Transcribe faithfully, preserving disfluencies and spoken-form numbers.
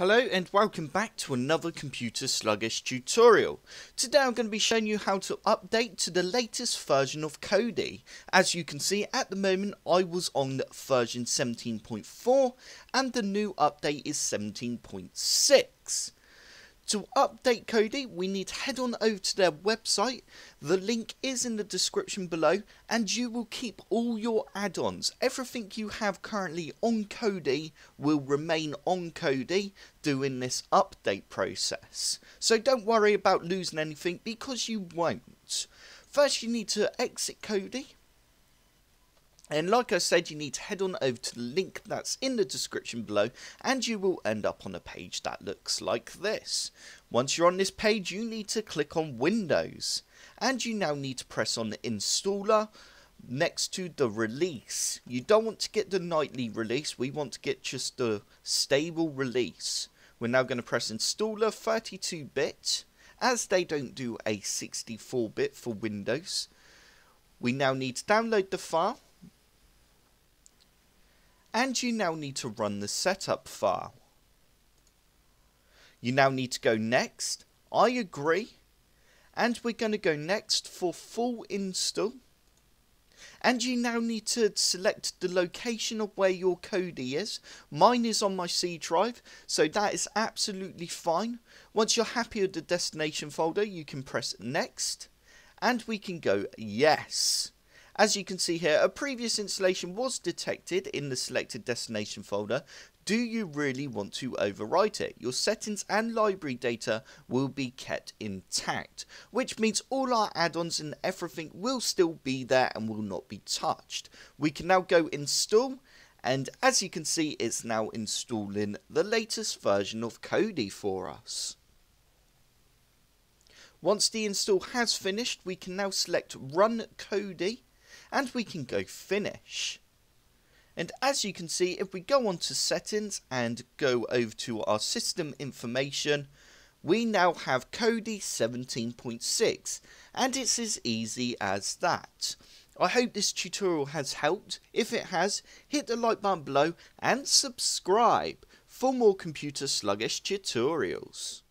Hello and welcome back to another Computer Sluggish tutorial. Today I'm going to be showing you how to update to the latest version of Kodi. As you can see at the moment I was on version seventeen point four and the new update is seventeen point six. To update Kodi we need to head on over to their website. The link is in the description below and you will keep all your add-ons. Everything you have currently on Kodi will remain on Kodi during this update process. So don't worry about losing anything because you won't. First you need to exit Kodi. And like I said, you need to head on over to the link that's in the description below and you will end up on a page that looks like this. Once you're on this page, you need to click on Windows and you now need to press on the installer next to the release. You don't want to get the nightly release, we want to get just the stable release. We're now going to press installer thirty-two bit as they don't do a sixty-four bit for Windows. We now need to download the file. And you now need to run the setup file. You now need to go next. I agree. And we're going to go next for full install. And you now need to select the location of where your Kodi is. Mine is on my C drive, so that is absolutely fine. Once you're happy with the destination folder, you can press next. And we can go yes. As you can see here, a previous installation was detected in the selected destination folder. Do you really want to overwrite it? Your settings and library data will be kept intact, which means all our add-ons and everything will still be there and will not be touched. We can now go install, and as you can see, it's now installing the latest version of Kodi for us. Once the install has finished, we can now select Run Kodi. And we can go finish. And as you can see, if we go on to settings and go over to our system information, we now have Kodi seventeen point six. And it's as easy as that. I hope this tutorial has helped. If it has, hit the like button below and subscribe for more Computer Sluggish tutorials.